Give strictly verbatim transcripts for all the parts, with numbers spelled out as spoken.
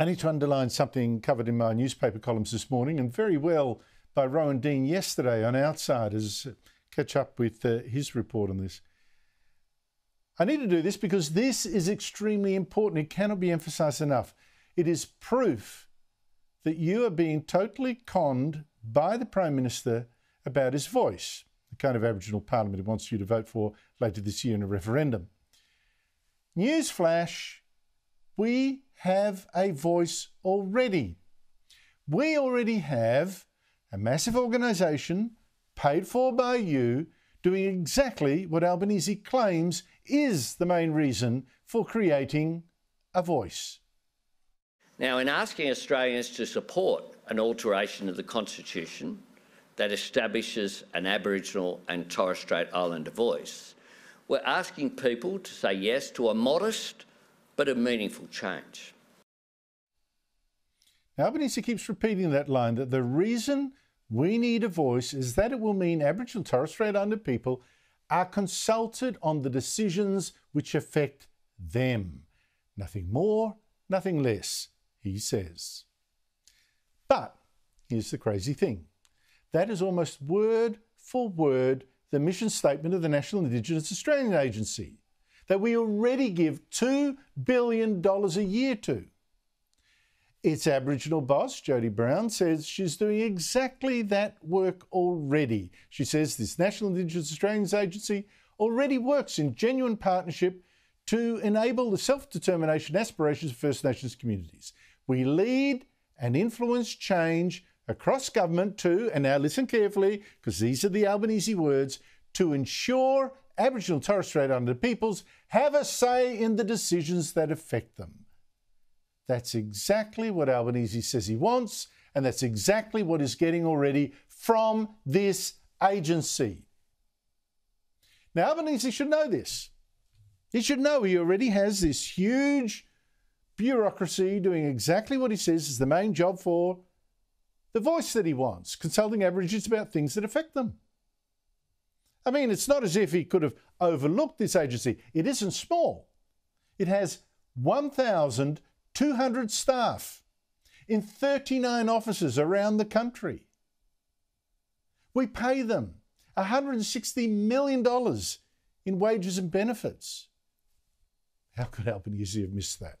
I need to underline something covered in my newspaper columns this morning, and very well by Rowan Dean yesterday on Outsiders. Catch up with uh, his report on this. I need to do this because this is extremely important. It cannot be emphasised enough. It is proof that you are being totally conned by the Prime Minister about his voice, the kind of Aboriginal Parliament he wants you to vote for later this year in a referendum. Newsflash, we have a voice already. We already have a massive organisation paid for by you doing exactly what Albanese claims is the main reason for creating a voice. Now, in asking Australians to support an alteration of the Constitution that establishes an Aboriginal and Torres Strait Islander voice, we're asking people to say yes to a modest but a meaningful change. Now, Albanese keeps repeating that line, that the reason we need a voice is that it will mean Aboriginal and Torres Strait Islander people are consulted on the decisions which affect them. Nothing more, nothing less, he says. But here's the crazy thing. That is almost word for word the mission statement of the National Indigenous Australians Agency that we already give two billion dollars a year to. Its Aboriginal boss, Jody Brown, says she's doing exactly that work already. She says this National Indigenous Australians Agency already works in genuine partnership to enable the self-determination aspirations of First Nations communities. We lead and influence change across government to, and now listen carefully, because these are the Albanese words, to ensure Aboriginal and Torres Strait Islander peoples have a say in the decisions that affect them. That's exactly what Albanese says he wants, and that's exactly what he's getting already from this agency. Now, Albanese should know this. He should know he already has this huge bureaucracy doing exactly what he says is the main job for the voice that he wants, consulting Aborigines about things that affect them. I mean, it's not as if he could have overlooked this agency. It isn't small. It has one thousand two hundred staff in thirty-nine offices around the country. We pay them one hundred sixty million dollars in wages and benefits. How could Albanese have missed that?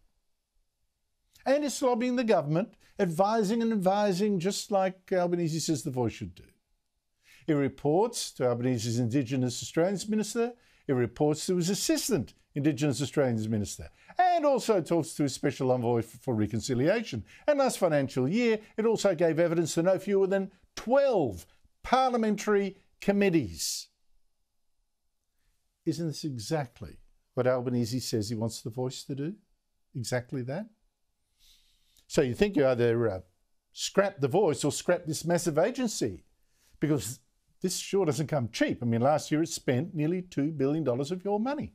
And it's lobbying the government, advising and advising, just like Albanese says the voice should do. It reports to Albanese's Indigenous Australians Minister. It reports to his assistant Indigenous Australians Minister, and also talks to his Special Envoy for Reconciliation. And last financial year, it also gave evidence to no fewer than twelve parliamentary committees. Isn't this exactly what Albanese says he wants the voice to do? Exactly that? So you think you either uh, scrap the voice or scrap this massive agency, because this sure doesn't come cheap. I mean, last year it spent nearly two billion dollars of your money.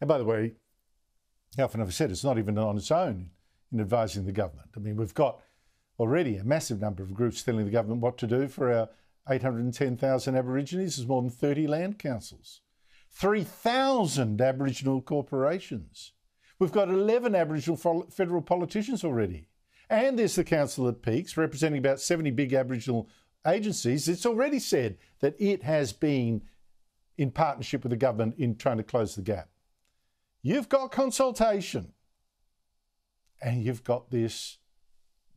And by the way, how often have I said it's not even on its own in advising the government. I mean, we've got already a massive number of groups telling the government what to do for our eight hundred and ten thousand Aborigines. There's more than thirty land councils, three thousand Aboriginal corporations. We've got eleven Aboriginal federal politicians already. And there's the Council at Peaks, representing about seventy big Aboriginal agencies. It's already said that it has been in partnership with the government in trying to close the gap. You've got consultation, and you've got this,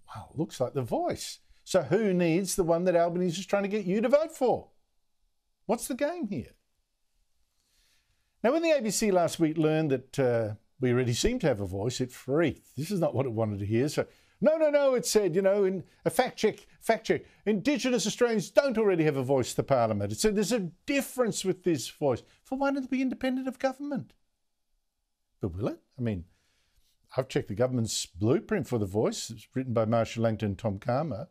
wow, looks like the voice. So who needs the one that Albanese is trying to get you to vote for? What's the game here? Now, when the A B C last week learned that uh, we already seem to have a voice, it freaked. This is not what it wanted to hear. So, no, no, no, it said, you know, in a fact check, fact check, Indigenous Australians don't already have a voice to Parliament. It said there's a difference with this voice. For why don't it be independent of government? But will it? I mean, I've checked the government's blueprint for the voice. It's written by Marsha Langton and Tom Karma.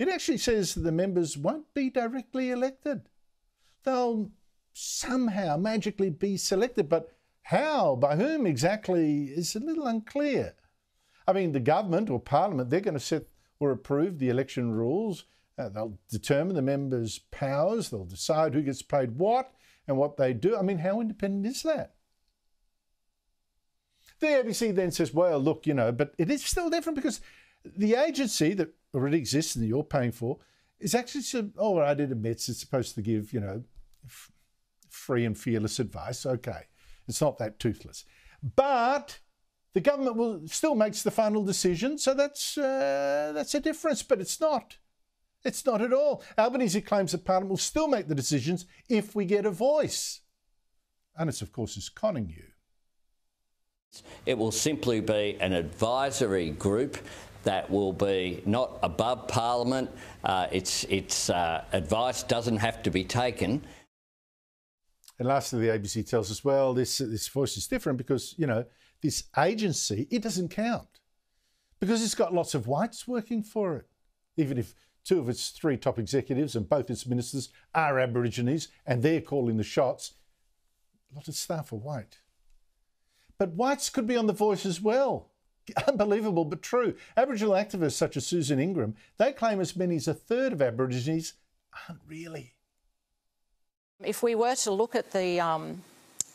It actually says that the members won't be directly elected. They'll somehow magically be selected, but how, by whom exactly, is a little unclear. I mean, the government or parliament, they're going to set or approve the election rules. Uh, they'll determine the members' powers. They'll decide who gets paid what and what they do. I mean, how independent is that? The A B C then says, well, look, you know, but it is still different because the agency that already exists and that you're paying for is actually, oh, right, it admits it's supposed to give, you know, f free and fearless advice. Okay, it's not that toothless. But the government will still makes the final decision, so that's, uh, that's a difference, but it's not. It's not at all. Albanese claims that Parliament will still make the decisions if we get a voice. Unless, of course, is conning you. It will simply be an advisory group that will be not above Parliament. Uh, its its uh, advice doesn't have to be taken. And lastly, the A B C tells us, well, this, this voice is different because, you know, this agency, it doesn't count because it's got lots of whites working for it, even if two of its three top executives and both its ministers are Aborigines and they're calling the shots. A lot of staff are white. But whites could be on The Voice as well. Unbelievable, but true. Aboriginal activists such as Susan Ingram, they claim as many as a third of Aborigines aren't really. If we were to look at the, um,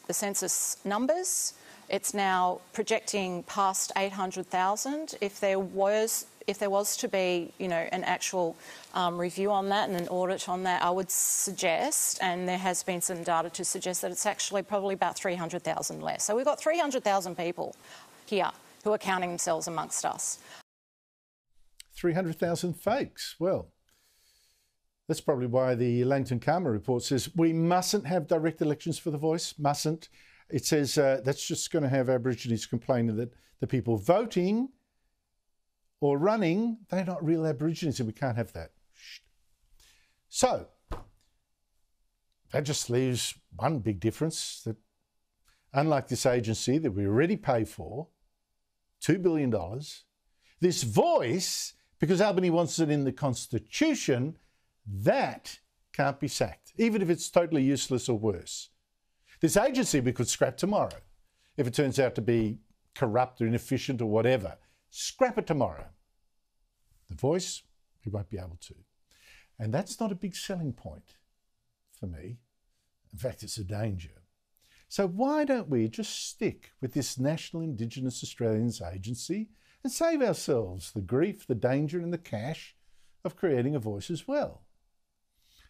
the census numbers, it's now projecting past eight hundred thousand. If there was, if there was to be, you know, an actual um, review on that and an audit on that, I would suggest, and there has been some data to suggest that it's actually probably about three hundred thousand less. So we've got three hundred thousand people here who are counting themselves amongst us. three hundred thousand fakes. Well, that's probably why the Langton-Karma report says we mustn't have direct elections for The Voice, mustn't. It says uh, that's just going to have Aborigines complaining that the people voting or running, they're not real Aborigines and we can't have that. Shh. So that just leaves one big difference, that unlike this agency that we already pay for, two billion dollars, this Voice, because Albany wants it in the Constitution, that can't be sacked, even if it's totally useless or worse. This agency we could scrap tomorrow if it turns out to be corrupt or inefficient or whatever. Scrap it tomorrow. The Voice, we won't be able to. And that's not a big selling point for me. In fact, it's a danger. So why don't we just stick with this National Indigenous Australians Agency and save ourselves the grief, the danger and the cash of creating a Voice as well?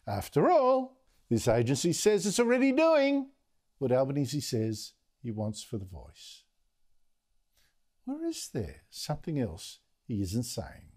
After all, this agency says it's already doing what Albanese says he wants for The Voice. Or is there something else he isn't saying?